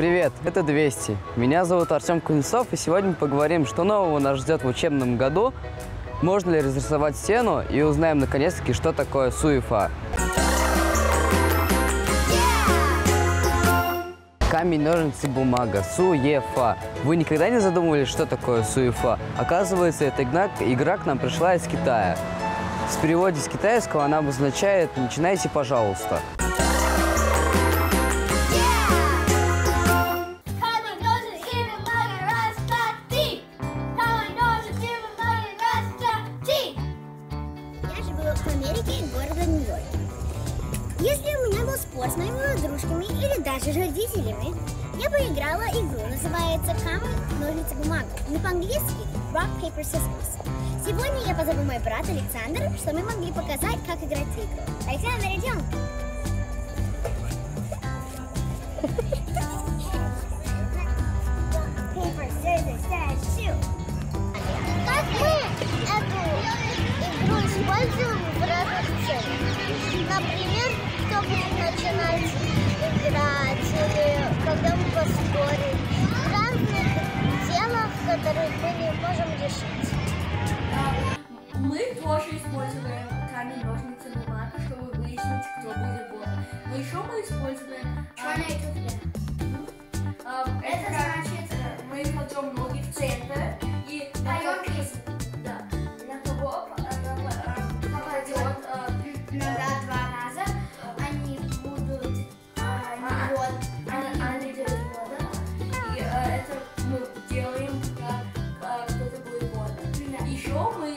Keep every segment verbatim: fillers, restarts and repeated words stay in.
Привет, это ДВести. Меня зовут Артем Кузнецов, и сегодня мы поговорим, что нового нас ждет в учебном году, можно ли разрисовать стену, и узнаем наконец-таки, что такое суефа. Камень, ножницы, бумага. Суефа. Вы никогда не задумывались, что такое суефа? Оказывается, эта игра к нам пришла из Китая. В переводе с китайского она обозначает «начинайте, пожалуйста». Сегодня я позову мой брат Александр, чтобы мы могли показать, как играть в игру. Александр, идем! Как мы эту игру используем в разных целях? Например, чтобы начинать играть, или когда мы поссорим. В разных делах, которые мы не можем решить. Мы тоже используем камень, ножницы, бумага, чтобы выяснить, кто будет бог. Но еще мы используем черные туфли. Это значит, мы кладем ноги в центр и даем приз. Да. На кого попадет два раза, они будут они делают вода. И это мы делаем, как кто-то будет вода. Еще мы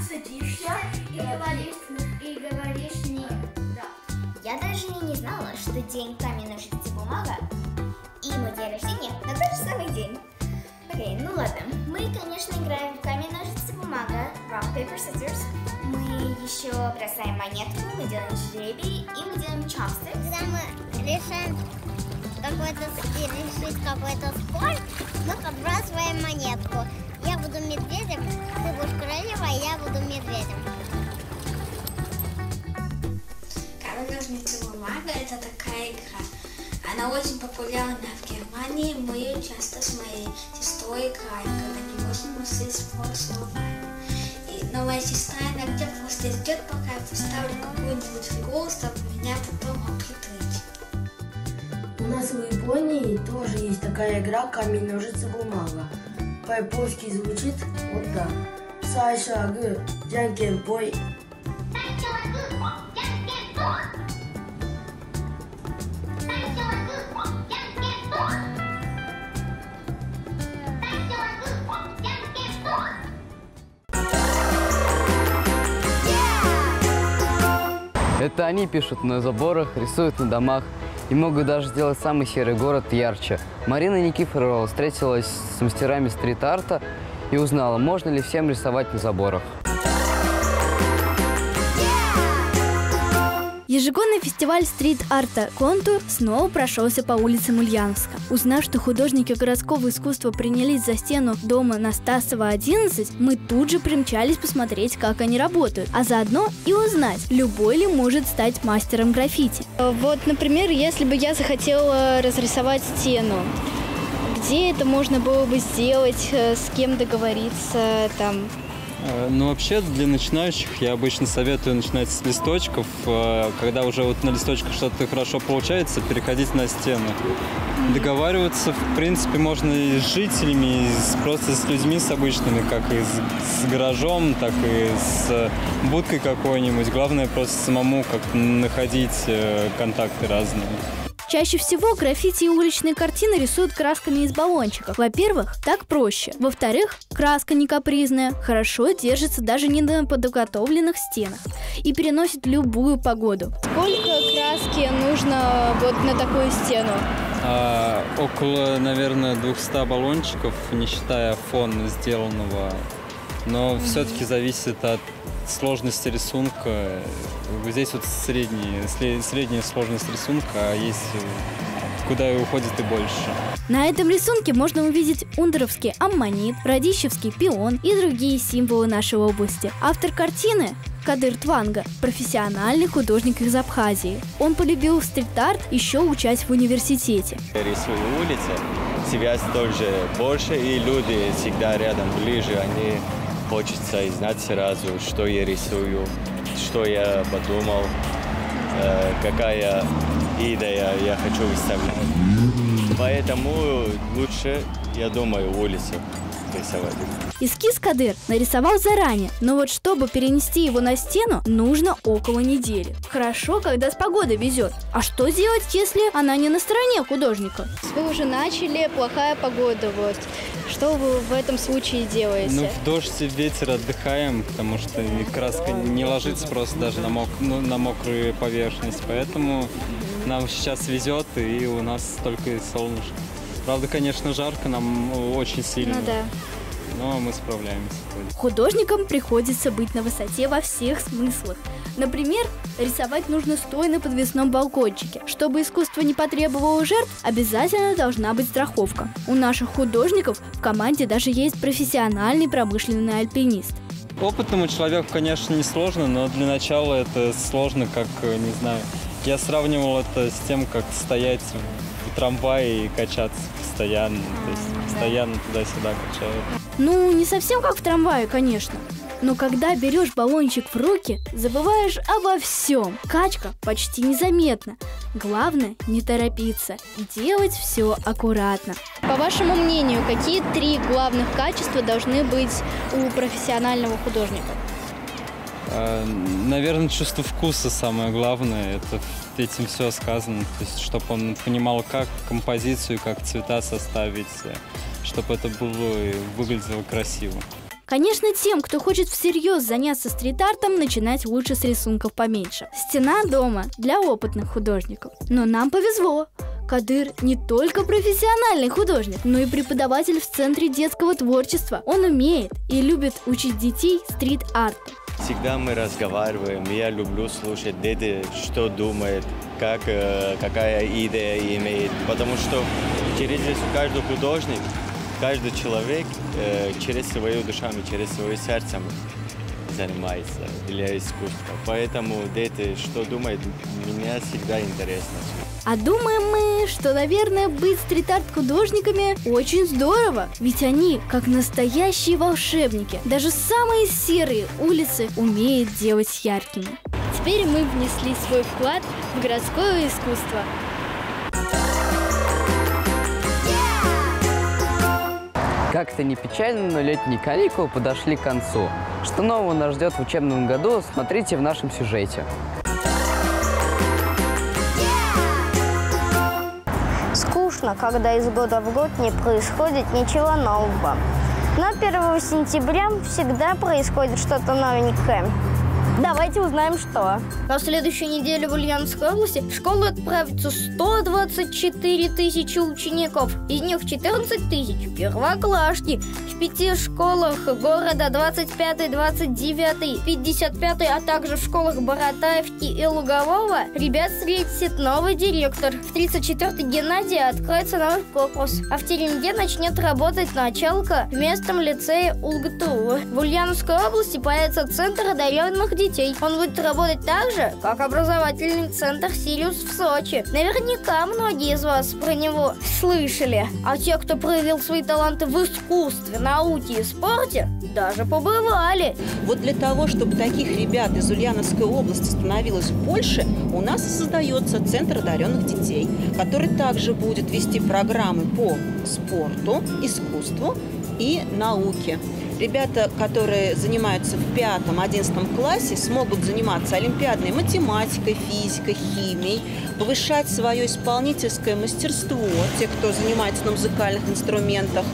садишься и говоришь, и говоришь «нет». Да. Я даже и не знала, что день камень, ножницы, бумага и мой день рождения на тот же самый день. Окей, ну ладно. Мы, конечно, играем в камень, ножницы, бумага, rock, paper, scissors. Мы еще бросаем монетку, мы делаем жребий и мы делаем chopsticks. Когда мы решаем какой-то, решить какой-то спорт, мы подбрасываем монетку. Я буду медведем, ты будешь королевой, а я буду медведем. Камень, ножницы, бумага – это такая игра. Она очень популярна в Германии, мы ее часто с моей сестрой играем, когда не можем мыслить словами. Но моя сестра иногда просто ждет, пока я поставлю какую-нибудь фигуру, чтобы меня потом оплетать. У нас в Японии тоже есть такая игра «Камень, ножницы, бумага». По-японски звучит вот так. Сайшагы, джанкенпой. Это они пишут на заборах, рисуют на домах. И могут даже сделать самый серый город ярче. Марина Никифорова встретилась с мастерами стрит-арта и узнала, можно ли всем рисовать на заборах. Ежегодный фестиваль стрит-арта «Контур» снова прошелся по улицам Ульяновска. Узнав, что художники городского искусства принялись за стену дома Настасова, одиннадцать, мы тут же примчались посмотреть, как они работают, а заодно и узнать, любой ли может стать мастером граффити. Вот, например, если бы я захотела разрисовать стену, где это можно было бы сделать, с кем договориться там? Ну, вообще, для начинающих я обычно советую начинать с листочков. Когда уже вот на листочках что-то хорошо получается, переходить на стену. Договариваться, в принципе, можно и с жителями, и просто с людьми с обычными, как и с, с гаражом, так и с будкой какой-нибудь. Главное, просто самому как находить контакты разные. Чаще всего граффити и уличные картины рисуют красками из баллончиков. Во-первых, так проще. Во-вторых, краска не капризная, хорошо держится даже не на подготовленных стенах и переносит любую погоду. Сколько краски нужно вот на такую стену? А, около, наверное, двухсот баллончиков, не считая фона сделанного. Но mm-hmm. все-таки зависит от сложности рисунка. Здесь вот средняя, средняя сложность рисунка, а есть куда и уходит и больше. На этом рисунке можно увидеть ундеровский аммонит, радищевский пион и другие символы нашей области. Автор картины – Кадыр Тванга, профессиональный художник из Абхазии. Он полюбил стрит-арт, еще учась в университете. Я рисую улицы, связь тоже больше, и люди всегда рядом, ближе. Они хочется знать сразу, что я рисую, что я подумал, какая идея я хочу выставлять. Поэтому лучше, я думаю, улицу рисовать. Эскиз Кадыр нарисовал заранее, но вот чтобы перенести его на стену, нужно около недели. Хорошо, когда с погодой везет. А что делать, если она не на стороне художника? Вы уже начали, плохая погода, вот. Что вы в этом случае делаете? Ну, в дождь, ветер отдыхаем, потому что краска не ложится просто даже на, мок... ну, на мокрую поверхность. Поэтому нам сейчас везет, и у нас только солнышко. Правда, конечно, жарко нам очень сильно. Ну, да. Но мы справляемся. Художникам приходится быть на высоте во всех смыслах. Например, рисовать нужно стоя на подвесном балкончике. Чтобы искусство не потребовало жертв, обязательно должна быть страховка. У наших художников в команде даже есть профессиональный промышленный альпинист. Опытному человеку, конечно, не сложно, но для начала это сложно, как, не знаю, я сравнивал это с тем, как стоять в трамвае и качаться постоянно, то есть постоянно туда-сюда качают. Ну, не совсем как в трамвае, конечно. Но когда берешь баллончик в руки, забываешь обо всем. Качка почти незаметна. Главное не торопиться и делать все аккуратно. По вашему мнению, какие три главных качества должны быть у профессионального художника? Наверное, чувство вкуса самое главное. Это этим все сказано. То есть, чтобы он понимал, как композицию, как цвета составить, чтобы это было и выглядело красиво. Конечно, тем, кто хочет всерьез заняться стрит-артом, начинать лучше с рисунков поменьше. Стена дома для опытных художников. Но нам повезло. Кадыр не только профессиональный художник, но и преподаватель в Центре детского творчества. Он умеет и любит учить детей стрит-арту. Всегда мы разговариваем, я люблю слушать деда, что думает, как, какая идея имеет. Потому что через каждый художник, каждый человек через свою душами, через свое сердце занимается для искусства. Поэтому дети, что думают, меня всегда интересно. А думаем мы, что, наверное, быть стрит-арт-художниками очень здорово. Ведь они, как настоящие волшебники, даже самые серые улицы умеют делать яркими. Теперь мы внесли свой вклад в городское искусство. Как-то не печально, но летние каникулы подошли к концу. Что нового нас ждет в учебном году, смотрите в нашем сюжете. Скучно, когда из года в год не происходит ничего нового. Но первого сентября всегда происходит что-то новенькое. Давайте узнаем, что. На следующей неделе в Ульяновской области в школу отправится сто двадцать четыре тысячи учеников. Из них четырнадцать тысяч первоклашки. В пяти школах города двадцать пятой, двадцать девятой, пятьдесят пятой, а также в школах Боротаевки и Лугового ребят встретит новый директор. В тридцать четвёртой гимназии откроется новый корпус. А в Теренге начнет работать началка в местном лицее УЛГТУ. В Ульяновской области появится центр одаренных детей. Он будет работать так же, как образовательный центр «Сириус» в Сочи. Наверняка многие из вас про него слышали. А те, кто проявил свои таланты в искусстве, науке и спорте, даже побывали. Вот для того, чтобы таких ребят из Ульяновской области становилось больше, у нас создается Центр одаренных детей, который также будет вести программы по спорту, искусству и науке. Ребята, которые занимаются в пятом-одиннадцатом классе, смогут заниматься олимпиадной математикой, физикой, химией, повышать свое исполнительское мастерство, те, кто занимается на музыкальных инструментах,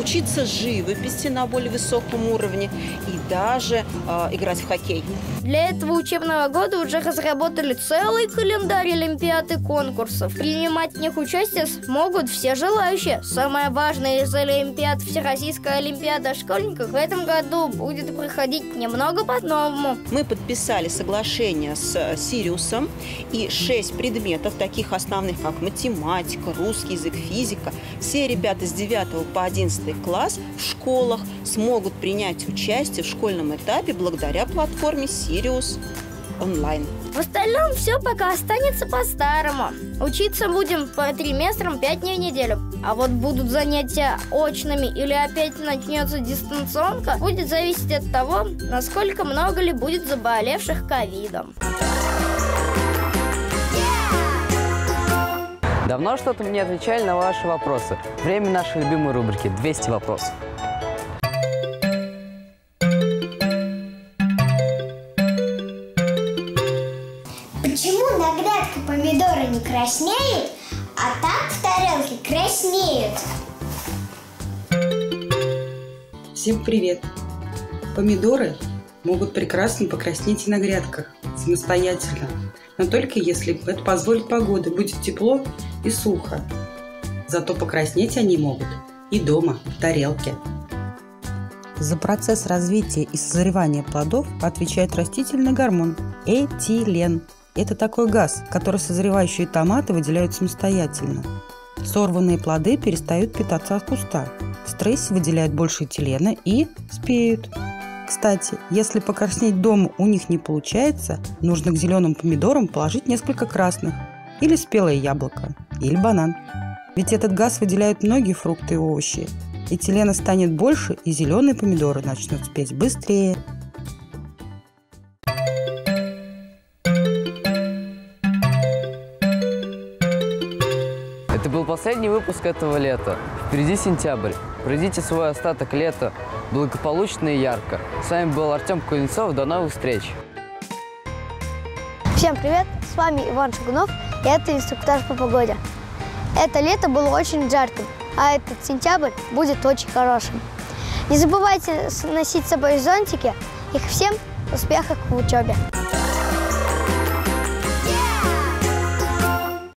учиться живописи на более высоком уровне и даже э, играть в хоккей. Для этого учебного года уже разработали целый календарь олимпиад и конкурсов. Принимать в них участие смогут все желающие. Самая важная из олимпиад, Всероссийская олимпиада школьников, в этом году будет проходить немного по-новому. Мы подписали соглашение с «Сириусом», и шесть предметов, таких основных, как математика, русский язык, физика, все ребята с девятого по одиннадцатый класс в школах смогут принять участие в школе школьном этапе благодаря платформе «Сириус» онлайн. В остальном все пока останется по-старому. Учиться будем по триместрам пять дней в неделю. А вот будут занятия очными или опять начнется дистанционка, будет зависеть от того, насколько много ли будет заболевших ковидом. Давно что-то мне отвечали на ваши вопросы. Время нашей любимой рубрики «двести вопросов». Почему на грядке помидоры не краснеют, а так в тарелке краснеют? Всем привет! Помидоры могут прекрасно покраснеть и на грядках самостоятельно, но только если это позволит погода, будет тепло и сухо. Зато покраснеть они могут и дома, в тарелке. За процесс развития и созревания плодов отвечает растительный гормон – этилен. Это такой газ, который созревающие томаты выделяют самостоятельно. Сорванные плоды перестают питаться от куста, в стрессе выделяют больше этилена и спеют. Кстати, если покраснеть дома у них не получается, нужно к зеленым помидорам положить несколько красных, или спелое яблоко, или банан. Ведь этот газ выделяют многие фрукты и овощи. Этилена станет больше, и зеленые помидоры начнут спеть быстрее. Это был последний выпуск этого лета. Впереди сентябрь. Пройдите свой остаток лета благополучно и ярко. С вами был Артем Кузнецов. До новых встреч. Всем привет! С вами Иван Шагунов, и это инструктаж по погоде. Это лето было очень жарким, а этот сентябрь будет очень хорошим. Не забывайте носить с собой зонтики. И всем успехов в учебе!